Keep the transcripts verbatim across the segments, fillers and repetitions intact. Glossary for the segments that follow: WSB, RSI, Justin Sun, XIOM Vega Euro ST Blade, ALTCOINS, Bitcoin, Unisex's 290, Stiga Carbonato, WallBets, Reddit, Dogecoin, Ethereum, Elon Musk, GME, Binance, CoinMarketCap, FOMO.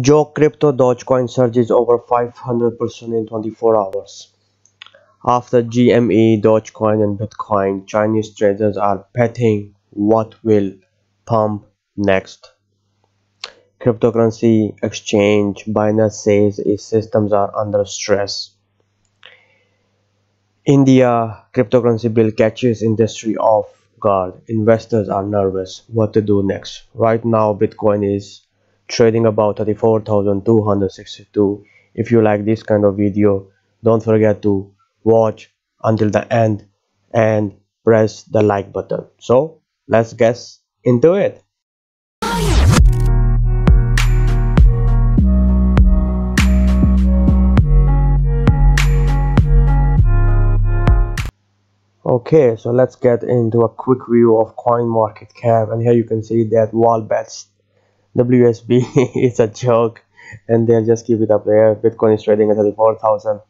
Joe crypto Dogecoin surges over five hundred percent in twenty-four hours. After G M E, Dogecoin and Bitcoin, Chinese traders are betting what will pump next. Cryptocurrency exchange Binance says its systems are under stress. India cryptocurrency bill catches industry off guard. Investors are nervous what to do next. Right now, Bitcoin is trading about thirty-four thousand two hundred sixty-two. If you like this kind of video, don't forget to watch until the end and press the like button. So let's get into it. Okay, so let's get into a quick view of CoinMarketCap, and here you can see that WallBets W S B is a joke, and they'll just keep it up there. Bitcoin is trading at thirty-four thousand,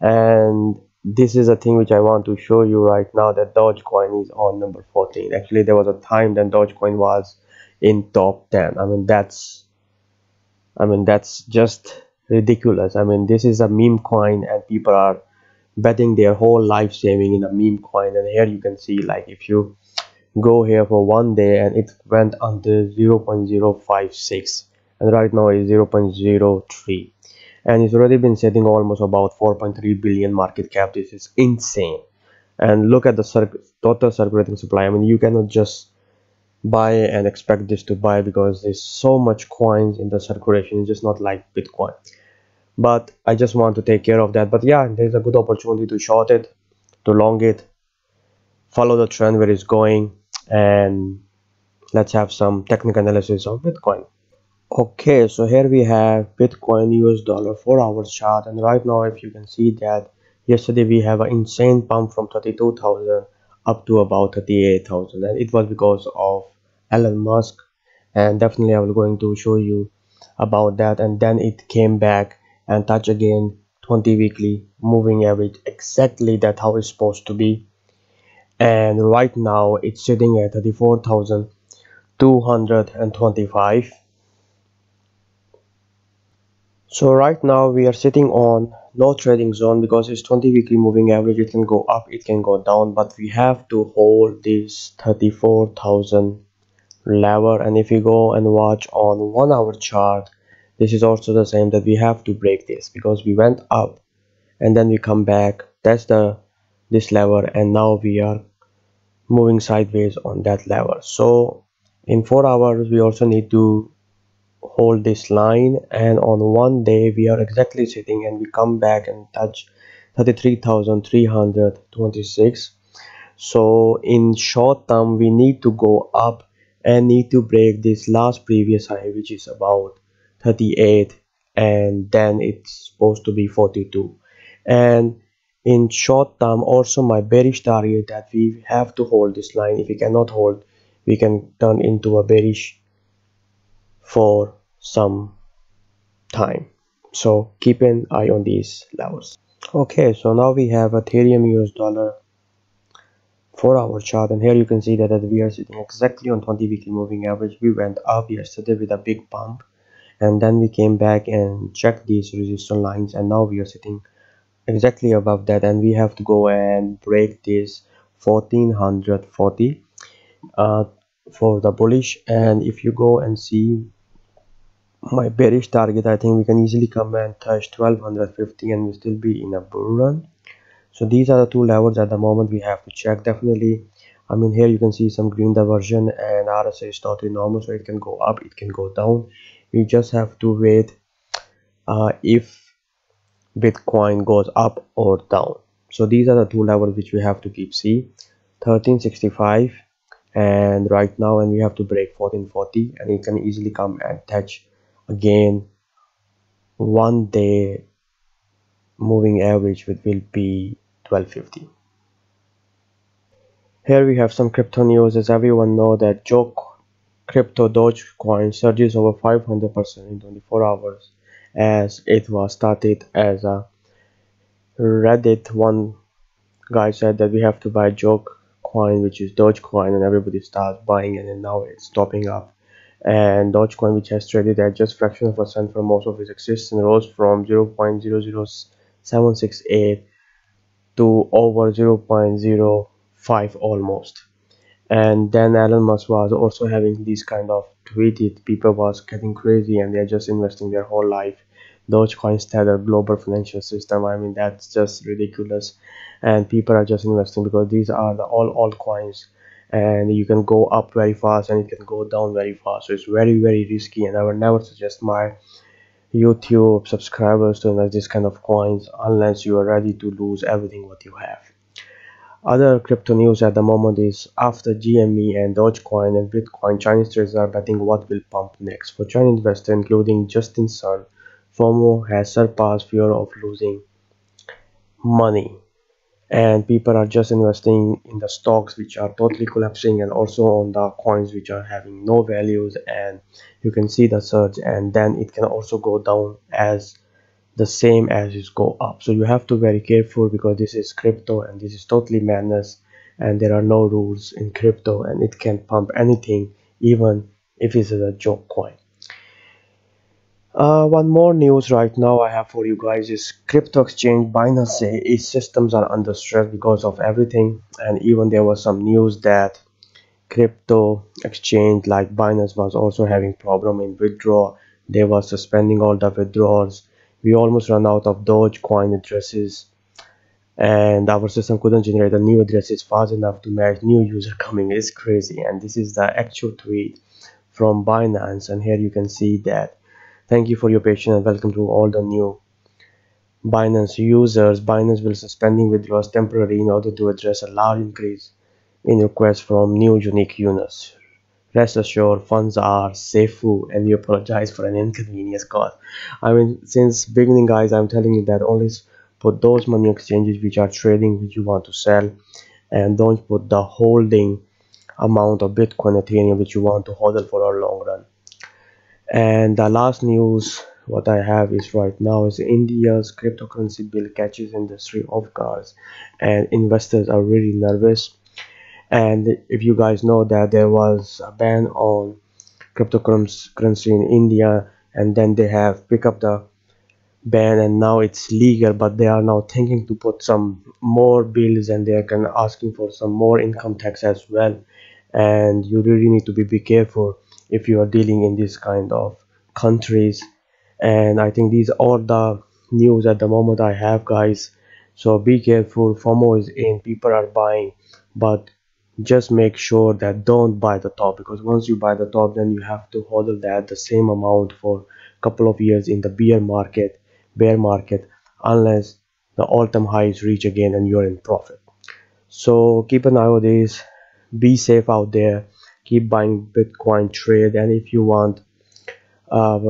and this is a thing which I want to show you right now, that Dogecoin is on number fourteen. Actually, there was a time that Dogecoin was in top ten. I mean, that's I mean, that's just ridiculous. I mean, this is a meme coin, and people are betting their whole life saving in a meme coin. And here you can see, like, if you go here for one day, and it went until zero point zero five six, and right now is zero point zero three, and it's already been setting almost about four point three billion market cap. This is insane. And look at the cir total circulating supply. I mean, you cannot just buy and expect this to buy, because there's so much coins in the circulation. It's just not like Bitcoin. But I just want to take care of that. But yeah, there's a good opportunity to short it, to long it, follow the trend where it's going, and let's have some technical analysis of Bitcoin. Okay, so here we have Bitcoin U S dollar four hour chart, and right now, if you can see that yesterday we have an insane pump from thirty-two thousand up to about thirty-eight thousand, and it was because of Elon Musk, and definitely I will going to show you about that. And then it came back and touch again twenty weekly moving average, exactly that how it's supposed to be. And right now it's sitting at thirty-four thousand two hundred twenty-five. So right now we are sitting on no trading zone, because it's twenty weekly moving average. It can go up, it can go down, but we have to hold this thirty-four thousand level. And if you go and watch on one hour chart, this is also the same, that we have to break this, because we went up and then we come back, that's the this level, and now we are moving sideways on that level. So in four hours, we also need to hold this line. And on one day we are exactly sitting, and we come back and touch thirty-three thousand three hundred twenty-six. So in short term, we need to go up and need to break this last previous high, which is about thirty-eight, and then it's supposed to be forty-two. And in short term also, my bearish target, that we have to hold this line. If we cannot hold, we can turn into a bearish for some time. So keep an eye on these levels. Okay, so now we have Ethereum U S dollar four hour chart, and here you can see that, that we are sitting exactly on twenty weekly moving average. We went up yesterday with a big pump, and then we came back and checked these resistance lines, and now we are sitting exactly above that, and we have to go and break this fourteen forty uh, for the bullish. And if you go and see my bearish target, I think we can easily come and touch twelve fifty, and we still be in a bull run. So these are the two levels at the moment we have to check, definitely. I mean, here you can see some green diversion, and R S I is totally normal, so it can go up, it can go down. We just have to wait uh, if Bitcoin goes up or down. So these are the two levels which we have to keep see, thirteen sixty-five and right now, and we have to break fourteen forty, and it can easily come and touch again one day moving average, which will be twelve fifty. Here we have some crypto news. As everyone know that Joe crypto Dogecoin surges over five hundred percent in twenty-four hours, as it was started as a Reddit. One guy said that we have to buy Joke coin, which is Dogecoin, and everybody starts buying it, and now it's topping up. and Dogecoin, which has traded at just a fraction of a cent for most of its existence, rose from zero point zero zero seven six eight to over zero point zero five almost. And then Elon Musk was also having these kind of tweeted, people was getting crazy and they're just investing their whole life Dogecoin instead of global financial system. I mean, that's just ridiculous, and people are just investing because these are the all altcoins, and you can go up very fast and it can go down very fast, so it's very very risky. And I would never suggest my YouTube subscribers to invest this kind of coins unless you are ready to lose everything what you have. Other crypto news at the moment is, after G M E and Dogecoin and Bitcoin, Chinese traders are betting what will pump next. For Chinese investors, including Justin Sun, FOMO has surpassed fear of losing money, and people are just investing in the stocks which are totally collapsing, and also on the coins which are having no values, and you can see the surge, and then it can also go down as the same as it go up. So you have to be very careful, because this is crypto and this is totally madness, and there are no rules in crypto, and it can pump anything, even if it's a joke coin. Uh, one more news right now I have for you guys is, crypto exchange Binance say its systems are under stress because of everything. And even there was some news that crypto exchange like Binance was also having problem in withdrawal. They were suspending all the withdrawals. We almost ran out of Dogecoin addresses, and our system couldn't generate the new addresses fast enough to match new user coming. It's crazy. And this is the actual tweet from Binance, and here you can see that, thank you for your patience and welcome to all the new Binance users. Binance will suspending withdrawals temporarily in order to address a large increase in requests from new unique users. Rest assured, funds are safe, and we apologize for an inconvenience caused. I mean, since beginning, guys, I'm telling you that always put those money exchanges which are trading, which you want to sell, and don't put the holding amount of Bitcoin, Ethereum, which you want to hold for a long run. And the last news what I have is right now is, India's cryptocurrency bill catches industry off guard, and investors are really nervous. And if you guys know that there was a ban on cryptocurrency in India, and then they have picked up the ban, and now it's legal, but they are now thinking to put some more bills, and they are kind of asking for some more income tax as well. And you really need to be, be careful if you are dealing in this kind of countries. And I think these are the news at the moment I have, guys. So be careful, FOMO is in, people are buying, but just make sure that don't buy the top, because once you buy the top, then you have to hold that the same amount for a couple of years in the bear market bear market unless the all-time high is reached again and you're in profit. So keep an eye on this, be safe out there, keep buying Bitcoin, trade, and if you want uh,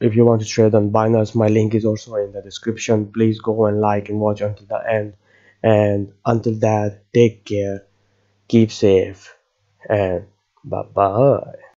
if you want to trade on Binance, my link is also in the description. Please go and like and watch until the end, and until that, take care, keep safe, and bye bye.